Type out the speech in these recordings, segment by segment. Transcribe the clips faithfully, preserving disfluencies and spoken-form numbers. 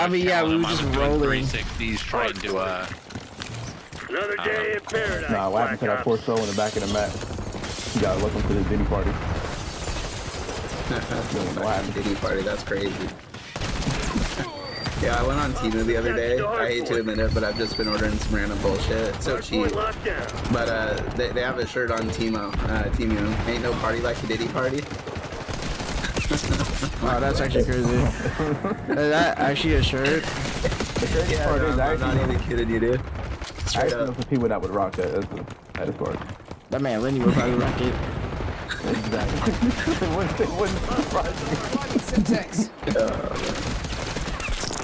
I mean, yeah, we were just rolling. He's trying to, uh... Another day in paradise. Nah, what happened to that poor soul in the back of the map? You gotta welcome to the Diddy party. What happened to the Diddy party? That's crazy. Yeah, I went on Teemu the other day. I hate to admit it, but I've just been ordering some random bullshit. It's so cheap. But uh, they, they have a shirt on Teemu. Uh, Teemu. Ain't no party like a Diddy party. Wow, that's actually crazy. Is that actually a shirt? Yeah, no, I'm actually not even kidding you, dude. I don't know if people that would rock that. That is hard. That man Lenny would probably rock it. Exactly. It wouldn't surprise me.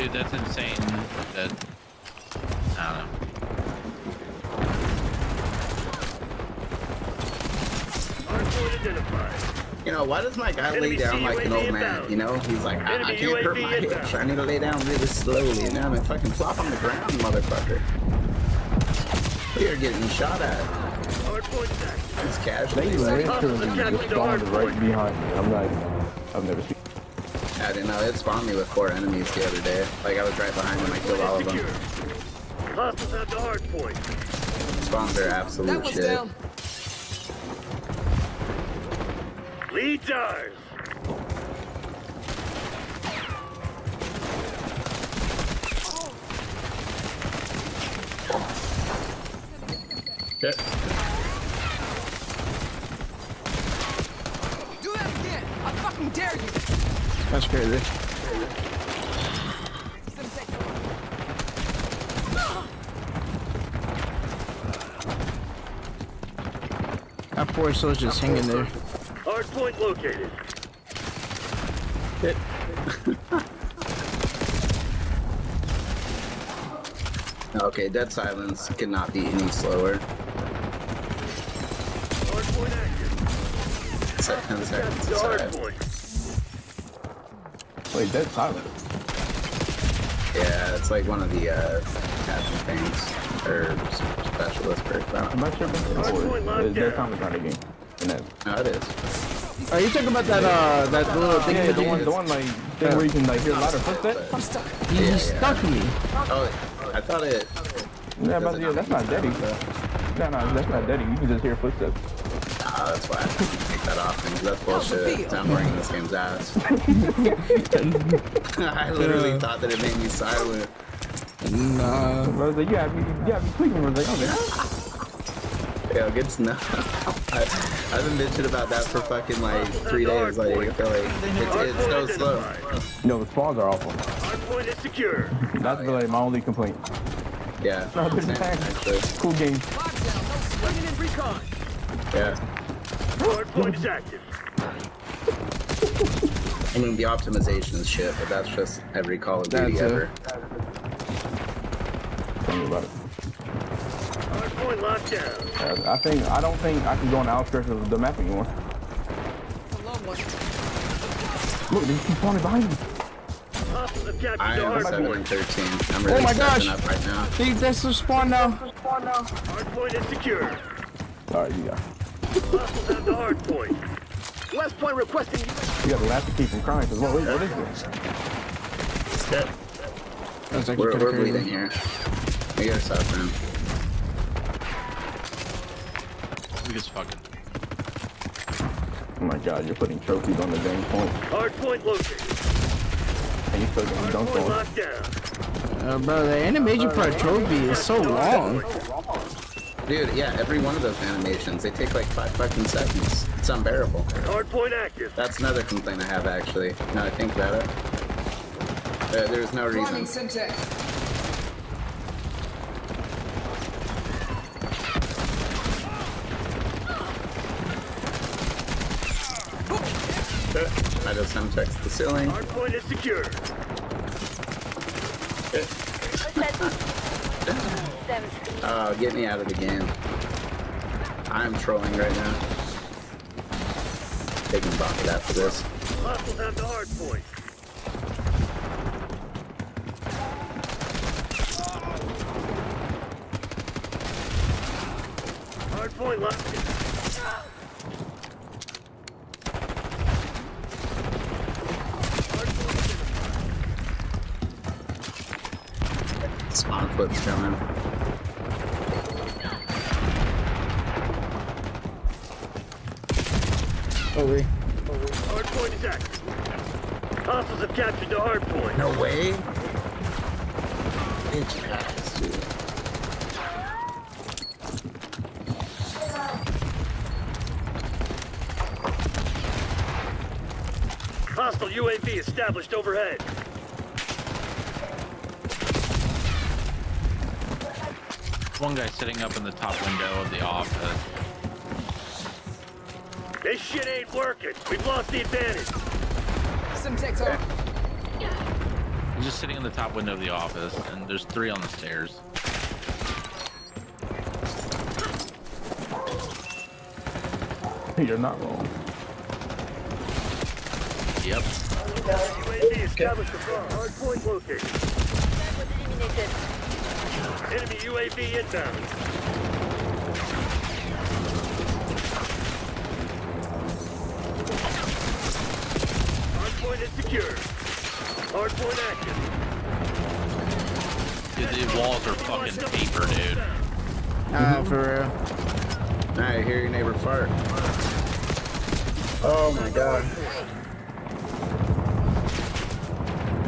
Dude, that's insane. That I don't know. You know, why does my guy lay down like an old man? You know, he's like, I, I can't hurt my hips. I need to lay down really slowly, and now I'm gonna fucking flop on the ground, motherfucker. We are getting shot at. It's casual. They literally just spawned right behind me. I'm like, I've never seen. I didn't know, it spawned me with four enemies the other day. Like, I was right behind them, I killed all of them. Hostiles at the hard point. Spawns are absolute shit. Down. Lead ours. Shit. Do that again! I fucking dare you! That's crazy. That poor soul's just hanging there. Hard point located. Hit. Okay, Dead Silence cannot be any slower. Hard point active. It's like ten seconds. It's hard point. Wait, Dead Silence. Yeah, it's like one of the uh, captain things or specialist perks. I'm not sure if it's Dead Silence on the game. No, it is. Are you talking about that uh, that little thing? Yeah, the one, the one like thing where you can like hear a lot of footsteps. I'm stuck. You yeah, yeah. stuck me. Oh, I thought it. Yeah, but yeah, that's not Diddy. No, no, that's not Diddy. You can just hear footsteps. Oh, that's why I didn't take that off, because that's bullshit. I'm wearing this game's ass. I literally yeah. thought that it made me silent. Nah. I was like, you had me, you had me clicking. I was like, oh, man. Yo, good snuff. I, I've been bitching about that for fucking, like, three days. Like, I feel like it's, it's so slow. No, the spawns are awful. Our point is secure. That's really oh, yeah. my only complaint. Yeah. No, cool game. Lockdown, no swinging and recon. Yeah. Hardpoint is active. I mean, the optimization is shit, but that's just every Call of Duty ever. Tell me about it. Hardpoint locked down. I think I don't think I can go on the outskirts of the map anymore. Look, they keep spawning behind me. I am seven and thirteen. I'm really oh my gosh. Up right now. They just spawn now. Hardpoint is secure. Alright, you got it. Hostiles at the hard point. West point requesting you. You got to laugh to keep from crying because what, what is this? Step. That's like we're, we're bleeding here. We gotta stop him. We just fucking. Oh my god, you're putting trophies on the dang point. Hard point located. And you still getting dunked on. Locked down. Uh, bro, the animation for a trophy is so long. Dude, yeah, every one of those animations, they take like five fucking seconds. It's unbearable. Hardpoint active. That's another complaint I have, actually. Now I think about it. Uh, there's no reason. I just Semtex the ceiling. Hardpoint is secure. Okay. Oh, get me out of the game. I'm trolling right now. They can block it after this. Hostiles at the hard point. Hard point locked in. Hard point spawn clips coming. Over. Over. Hard point is active. Hostiles have captured the hard point. No way. Bitch ass, dude. Hostile U A V established overhead. One guy sitting up in the top window of the office. This shit ain't working. We've lost the advantage. Some techs on. He's just sitting in the top window of the office, and there's three on the stairs. You're not wrong. Yep. U A V established the hard point located. Enemy U A V inbound. Hard point is secure. Hard point active. Dude, these walls are fucking paper, dude. Ah, uh, for real. Alright, hear your neighbor fart. Oh my god.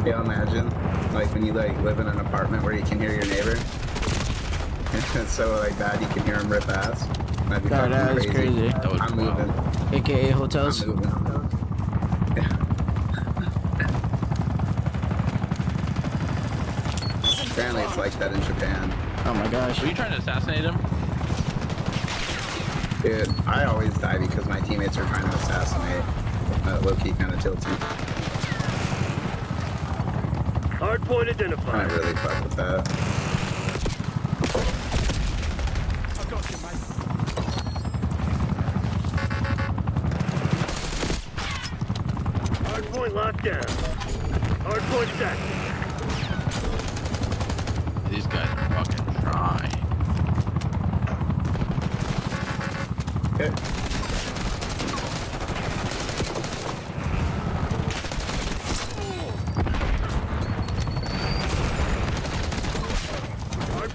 Yeah, imagine, like, when you, like, live in an apartment where you can hear your neighbor. And so, like, that, you can hear him rip ass. That'd be God, that crazy. Crazy. That was I'm wild. Moving. A K A hotels. I'm moving. Yeah. Apparently it's like that in Japan. Oh my gosh. Were you trying to assassinate him? Dude, I always die because my teammates are trying to assassinate. Uh, Low-key kind of tilty. Hard point identified. I really fuck with that. I got you, mate. Hard point locked down. Hard point stacked. These guys are fucking trying. Okay.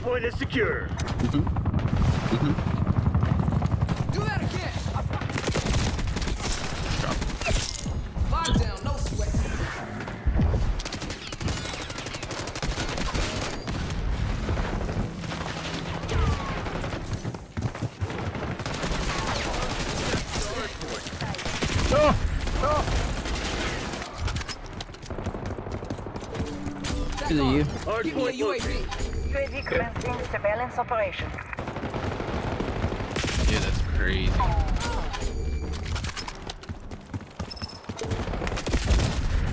Point is secure. Mm-hmm. Mm-hmm. Do that again. Lie down, no sweat. Oh, oh. Is it you? Hard give point me a U A V. U A V commencing surveillance operation. Dude, that's crazy.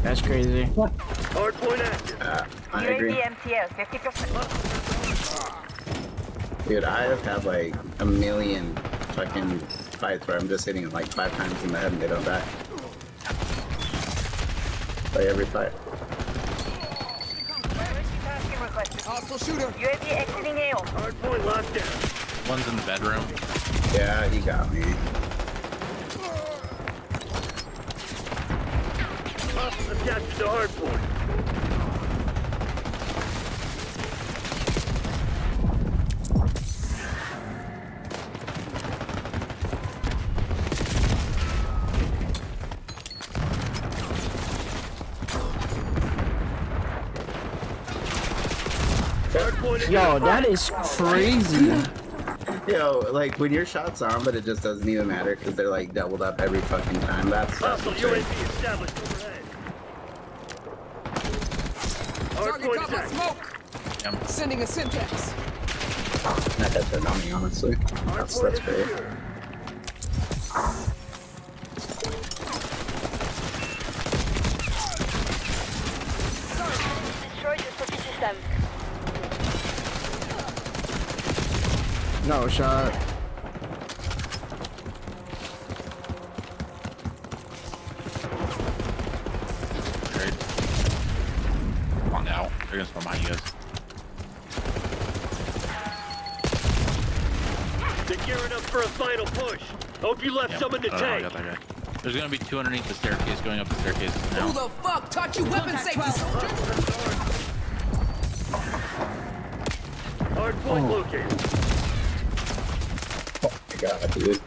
That's crazy. What? Hard point active. Uh, I agree. U A V M T L fifty percent. Dude, I have had like a million fucking fights where I'm just hitting it like five times in the head and they don't die. Like every fight. Hostile shooter. U A V exiting A O. Hardpoint locked down. One's in the bedroom. Yeah, he got me. Hostile captured the hardpoint. Yo, that is crazy. Yo, like when your shot's on, but it just doesn't even matter because they're like doubled up every fucking time. That's hostile U A V established overhead. Target caught by smoke. Yep. Sending a syntax. That doesn't know me, honestly. That's, that's great. No shot. Great. Come on now. They're gonna spawn behind you guys. They're gearing up for a final push. Hope you left yep. some in the tank. There's gonna be two underneath the staircase going up the staircase now. Who the fuck taught you weapon safety, soldier? Hardpoint oh. located. Oh my god, dude.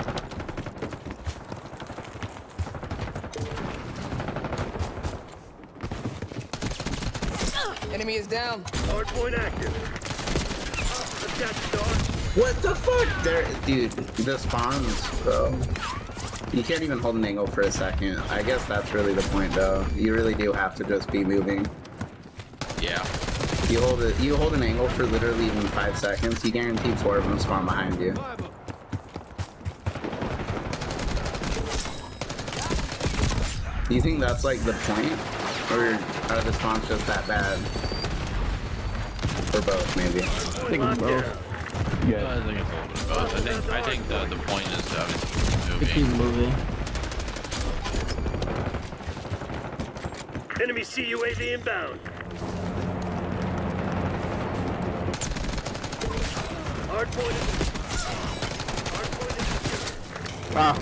Enemy is down. Hardpoint active. What the fuck? There, dude, the spawns, bro. You can't even hold an angle for a second. I guess that's really the point, though. You really do have to just be moving. Yeah. You hold it. You hold an angle for literally even five seconds. You guarantee four of them spawn behind you. Do you think that's like the point, or are the spawns just that bad? Or both, maybe. I think it's both. Yeah. I think it's a little bit both. I think I think the the point is that it's moving. It keeps moving. Enemy C U A V inbound. Wow.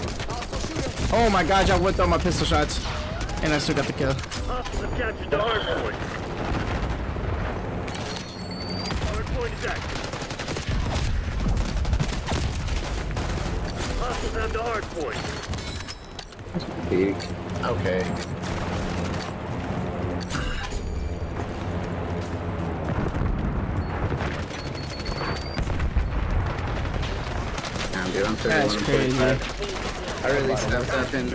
Oh my god, I whipped all my pistol shots. And I still got the kill. Big. Okay. Dude, I'm that's crazy. I really stepped up and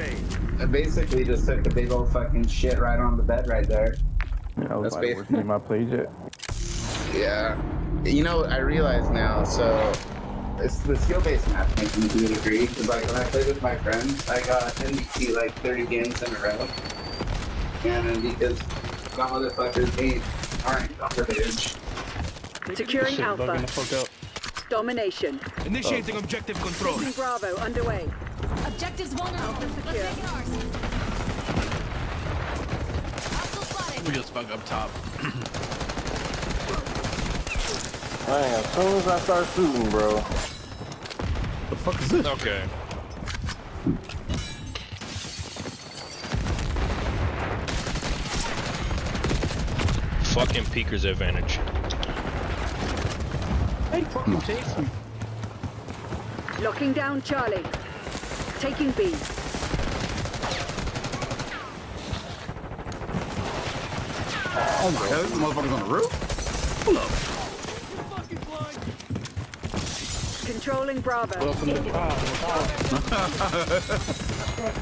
I basically just took the big old fucking shit right on the bed right there. Yeah, I was that's basically my playjet. Yeah. You know, I realize now, so it's the skill-based matchmaking to a degree. Cause like when I played with my friends, I got M V P like thirty games in a row. And then because some motherfuckers ain't aren't garbage. Securing shit, Alpha. Domination. Initiating oh. objective control. Taking Bravo underway. Objectives one out. Let's take ours. We just fuck up top. Man, as soon as I start shooting, bro. The fuck is this? Okay. Fucking peeker's advantage. Locking down Charlie. Taking B. Oh my god, motherfucker's on the roof? Pull up. Controlling Bravo.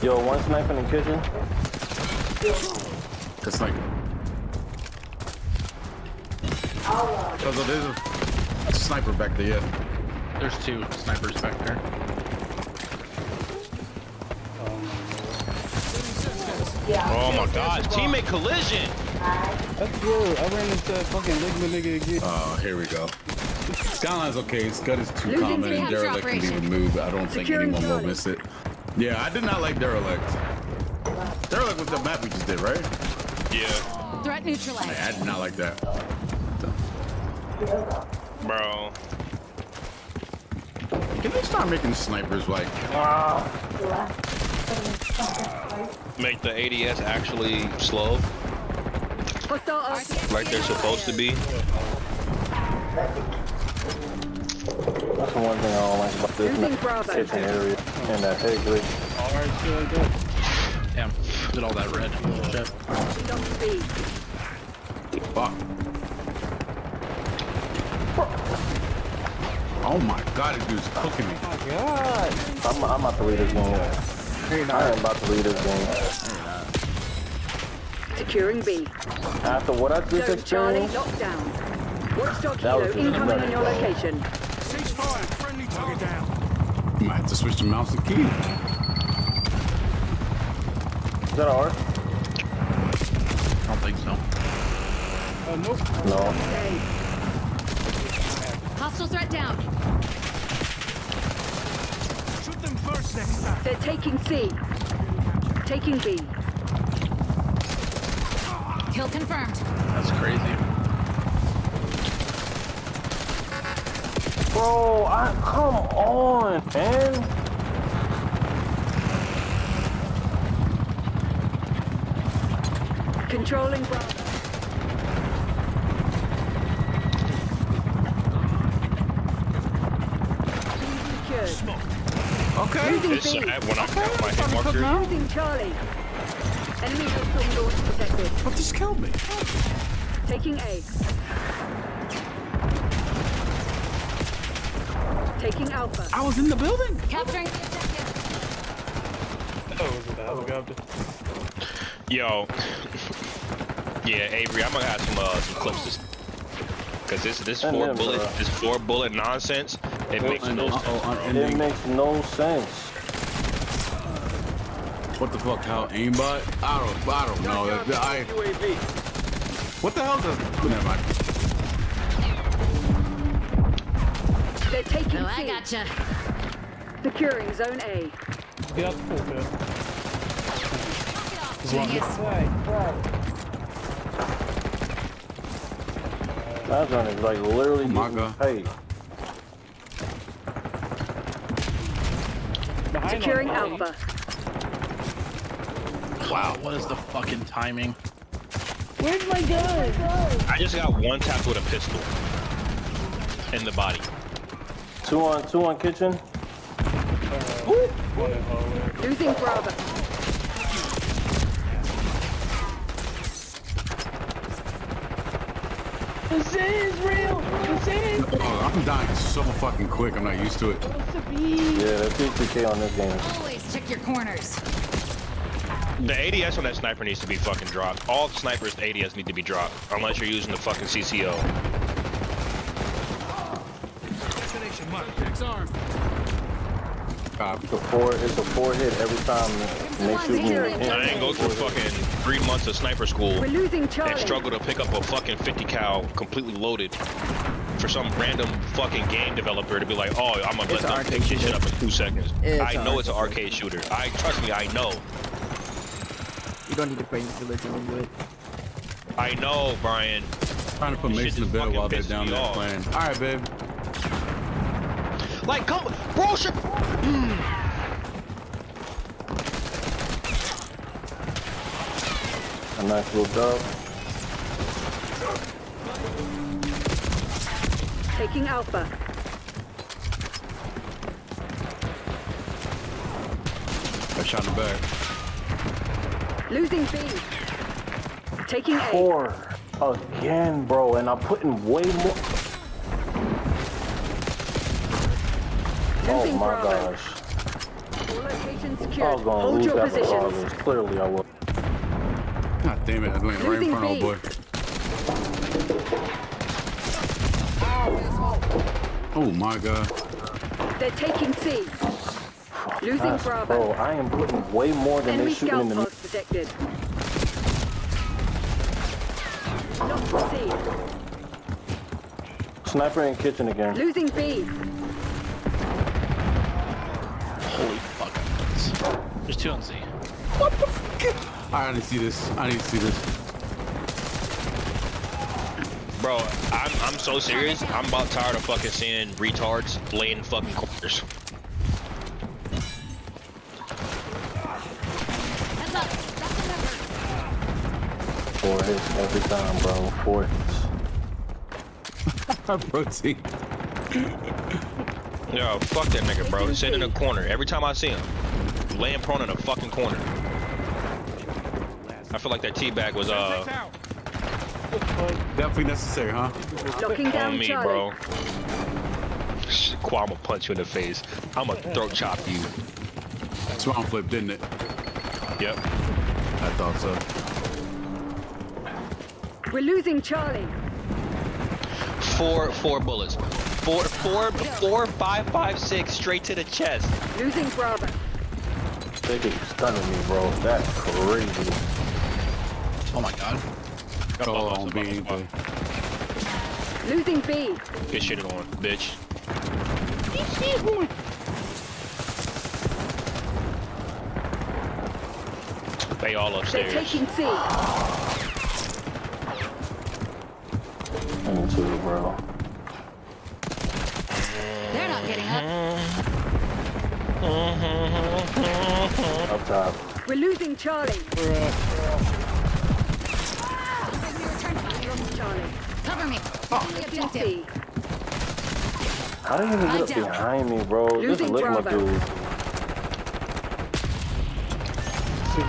Yo, one sniper in the kitchen. Just like. Because it is. A sniper back there, yeah. There's two snipers back there. Um, yeah. Oh my god, teammate collision! That's good. I ran into fucking ligma nigga again. Oh, here we go. Skyline's okay, Scud is too common and Derelict can be removed. I don't think anyone will miss it. Yeah, I did not like Derelict. Derelict was the map we just did, right? Yeah. Threat neutralized. I did not like that. Bro. Can they start making snipers like... Uh, make the A D S actually slow? Like they're supposed to be? That's the one thing I don't like about this kitchen area and that head glitch. Alright, so good. Damn, did all that red. Fuck. Oh my god, this dude's cooking me. Oh my god. I'm, I'm about to lead this game. I am about to lead this game. Securing B. After what I just experienced, that was incoming on your location. C five, friendly target down. Might have to switch the mouse and key. Is that R? I don't think so. Uh, nope. No. Okay. Hostile threat down. Shoot them first next time. They're taking C. Taking B. Kill confirmed. That's crazy. Bro, I come on, man. Controlling Bravo. Okay. It's, uh, when I count my hit marker. What just killed me? Taking A. Taking Alpha. I was in the building. Capturing the objective. Oh, was it that? Oh. Grabbed Yo. Yeah, Avery, I'm gonna have some uh, some clips. Cause this this that four never, bullet bro. this four bullet nonsense. It makes no sense. Uh-oh, it makes no sense. What the fuck? How aimbot? I don't. I don't know. I, I, what the hell does? Never mind. They're taking. Oh, I gotcha. Securing zone A. Yeah, that's cool, man. That zone is like literally. Oh my God. Hey. Securing Alpha. Wow, what is the fucking timing? Where's my gun? I just got one tap with a pistol. In the body. Two on, two on kitchen. Uh, Losing Bravo. This is real. This is. Oh, I'm dying so fucking quick. I'm not used to it. Yeah, the T T K on this game. Always check your corners. The A D S on that sniper needs to be fucking dropped. All snipers A D S need to be dropped, unless you're using the fucking C C O. Destination mark. It's armed. It's a four. It's a four hit every time. They I didn't go through fucking three months of sniper school and struggle to pick up a fucking fifty cal completely loaded for some random fucking game developer to be like, oh, I'm gonna let them pick this shit up in two seconds. It's I know it's an arcade shooter. I trust me, I know. You don't need to play religion into it. I know, Brian. I'm trying to put Mason to bed while they're down there playing. All right, babe. Like, come, bro, shit. Mm. A nice little dub. Taking Alpha. I shot him back. Losing B. Taking A. Four. Again, bro, and I'm putting way more. Losing oh my Bravo. Gosh. All locations secured. I was gonna Hold lose your that positions. Clearly I was. God damn it, I'm laying right in front of old boy. Oh my God. They're taking C. Losing Gosh, Bravo. Bro, I am putting way more than they shooting in the middle. Protected. Not proceed. Sniper in kitchen again. Losing B. Holy fuck. There's two on Z. What the fuck? I need to see this. I need to see this. Bro, I'm I'm so serious. I'm about tired of fucking seeing retards laying fucking corners. Four hits every time, bro. Four hits. Protein. Yo, fuck that nigga, bro. Sit in a corner. Every time I see him, laying prone in a fucking corner. I feel like that teabag was uh definitely necessary, huh? On me, bro. I'ma punch you in the face. I'ma throat chop you. That's round flip, didn't it? Yep. I thought so. We're losing Charlie. Four, four bullets. Four, four, four, five, five, six, straight to the chest. Losing Bravo. They keep stunning me, bro. That's crazy. Oh my God. Got oh, on B. Boy. Losing B. Get shit on, bitch. They all upstairs. They're taking C. Too, bro. They're not getting up. Up top. We're losing Charlie. We're up, we're up. Cover me. How do you even get up behind me, bro? Just lick my dude. Feel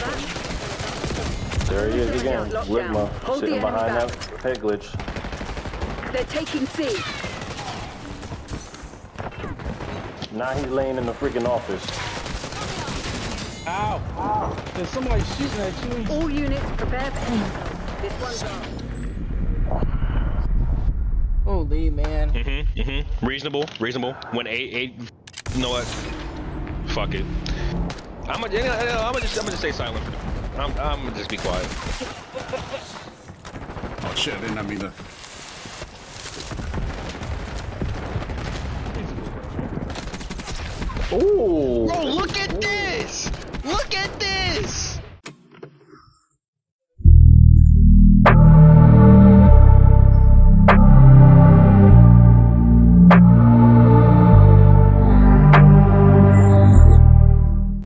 that? There he is again. Whitma sitting behind that head glitch. They're taking C. Now he's laying in the freaking office. Ow! Ow. There's somebody shooting at you. All units prepare for intel. This one's on. Holy man. Mm-hmm. Mm-hmm. Reasonable. Reasonable. When eight eight. You know what? Fuck it. I'm gonna. I'm gonna just. I'm gonna stay silent. I'm. I'm gonna just be quiet. Oh shit! I did not mean to. Ooh.